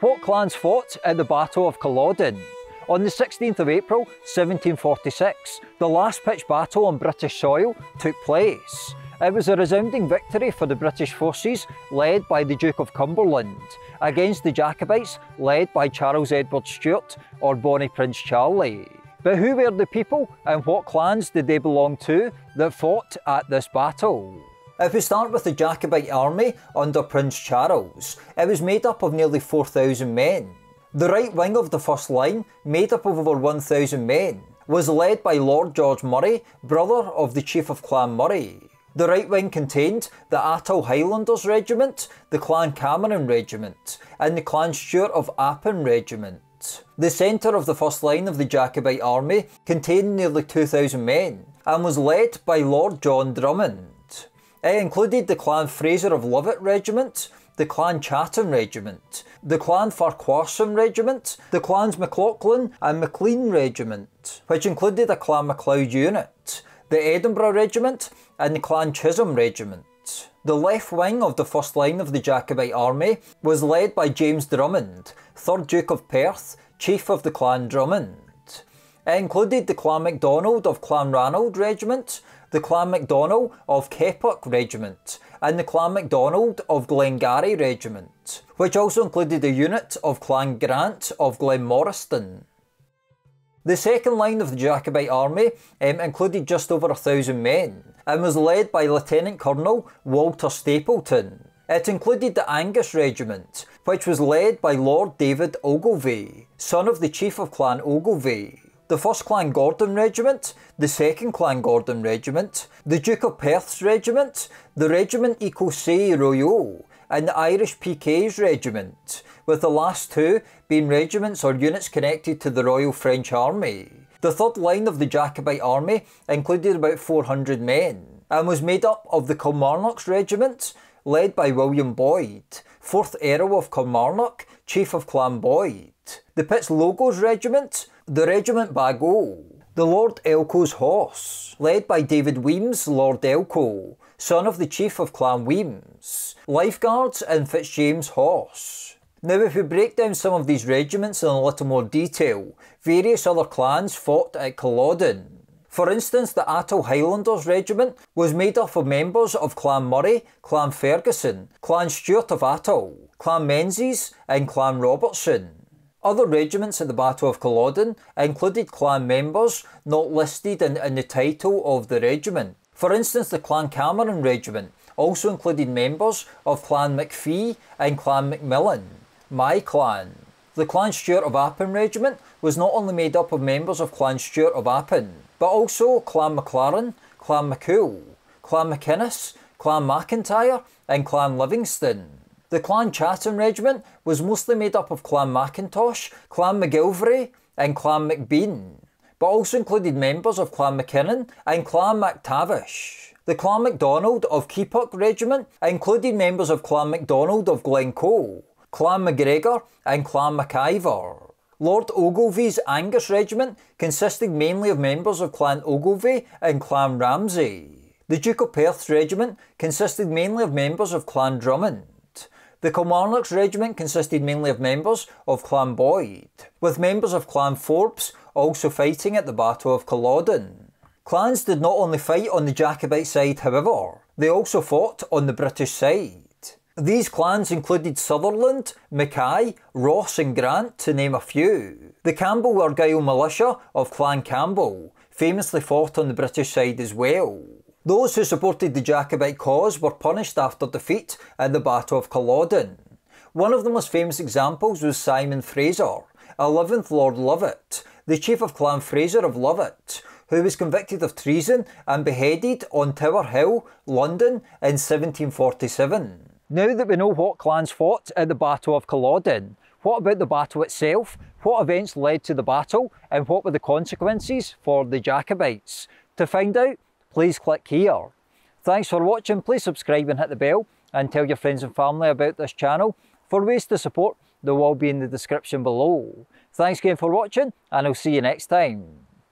What clans fought at the Battle of Culloden? On the 16th of April 1746, the last pitched battle on British soil took place. It was a resounding victory for the British forces led by the Duke of Cumberland against the Jacobites led by Charles Edward Stuart or Bonnie Prince Charlie. But who were the people and what clans did they belong to that fought at this battle? If we start with the Jacobite army under Prince Charles, it was made up of nearly 4,000 men. The right wing of the first line, made up of over 1,000 men, was led by Lord George Murray, brother of the Chief of Clan Murray. The right wing contained the Atholl Highlanders Regiment, the Clan Cameron Regiment, and the Clan Stuart of Appin Regiment. The centre of the first line of the Jacobite army contained nearly 2,000 men, and was led by Lord John Drummond. It included the Clan Fraser of Lovat Regiment, the Clan Chattan Regiment, the Clan Farquharson Regiment, the Clans MacLachlan and MacLean Regiment, which included a Clan MacLeod unit, the Edinburgh Regiment and the Clan Chisholm Regiment. The left wing of the first line of the Jacobite army was led by James Drummond, 3rd Duke of Perth, Chief of the Clan Drummond. It included the Clan MacDonald of Clan Ranald Regiment, the Clan MacDonald of Keppoch Regiment, and the Clan MacDonald of Glengarry Regiment, which also included a unit of Clan Grant of Glen Morriston. The second line of the Jacobite army included just over 1,000 men, and was led by Lieutenant Colonel Walter Stapleton. It included the Angus Regiment, which was led by Lord David Ogilvie, son of the Chief of Clan Ogilvie, the 1st Clan Gordon Regiment, the 2nd Clan Gordon Regiment, the Duke of Perth's Regiment, the Regiment Ecosse Royale, and the Irish PK's Regiment, with the last two being regiments or units connected to the Royal French Army. The third line of the Jacobite army included about 400 men, and was made up of the Kilmarnock's Regiment, led by William Boyd, 4th Earl of Kilmarnock, Chief of Clan Boyd, the Pitslogo's Regiment, the Regiment Bagot, the Lord Elco's Horse, led by David Weems, Lord Elco, son of the Chief of Clan Weems, Lifeguards and Fitzjames Horse. Now if we break down some of these regiments in a little more detail, various other clans fought at Culloden. For instance, the Atholl Highlanders Regiment was made up of members of Clan Murray, Clan Ferguson, Clan Stuart of Atholl, Clan Menzies and Clan Robertson. Other regiments at the Battle of Culloden included clan members not listed in the title of the regiment. For instance, the Clan Cameron Regiment also included members of Clan McPhee and Clan McMillan, my clan. The Clan Stuart of Appin Regiment was not only made up of members of Clan Stuart of Appin, but also Clan McLaren, Clan McCool, Clan McInnes, Clan McIntyre and Clan Livingston. The Clan Chattan Regiment was mostly made up of Clan McIntosh, Clan McGilvery and Clan McBean, but also included members of Clan McKinnon and Clan MacTavish. The Clan MacDonald of Keppoch Regiment included members of Clan MacDonald of Glencoe, Clan MacGregor and Clan MacIvor. Lord Ogilvie's Angus Regiment consisted mainly of members of Clan Ogilvie and Clan Ramsay. The Duke of Perth's Regiment consisted mainly of members of Clan Drummond. The Kilmarnock's Regiment consisted mainly of members of Clan Boyd, with members of Clan Forbes also fighting at the Battle of Culloden. Clans did not only fight on the Jacobite side however, they also fought on the British side. These clans included Sutherland, Mackay, Ross and Grant to name a few. The Campbell Argyll Militia of Clan Campbell famously fought on the British side as well. Those who supported the Jacobite cause were punished after defeat at the Battle of Culloden. One of the most famous examples was Simon Fraser, 11th Lord Lovat, the Chief of Clan Fraser of Lovat, who was convicted of treason and beheaded on Tower Hill, London in 1747. Now that we know what clans fought at the Battle of Culloden, what about the battle itself? What events led to the battle and what were the consequences for the Jacobites? To find out, please click here. Thanks for watching, please subscribe and hit the bell and tell your friends and family about this channel. For ways to support, they'll all be in the description below. Thanks again for watching and I'll see you next time.